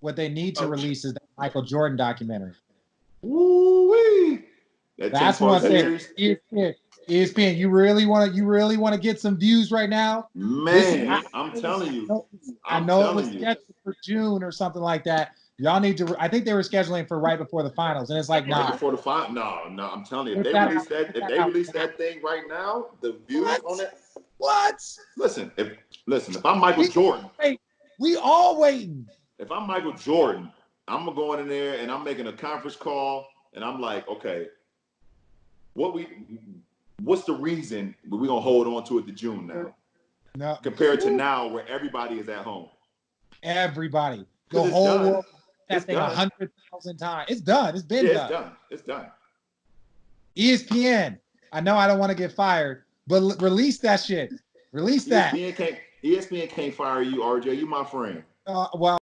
What they need to release is that Michael Jordan documentary. Woo-wee! That's what I'm saying. ESPN, you really want to get some views right now? Man, I'm telling you. I know it was scheduled for June or something like that. Y'all need to. I think they were scheduling for right before the finals, and it's like right before the final. No. I'm telling you, if they release that thing right now, the views on it. What? Listen. If I'm Michael Jordan, we all waiting. If I'm Michael Jordan, I'm going in there and I'm making a conference call, and I'm like, okay, what's the reason we're gonna hold on to it to June now? No. Compared to now, where everybody is at home. Everybody. The whole world. That thing 100,000 times. It's done. It's been done. It's done. ESPN. I know I don't want to get fired, but release that shit. Release that. ESPN can't fire you, RJ. You my friend. Well.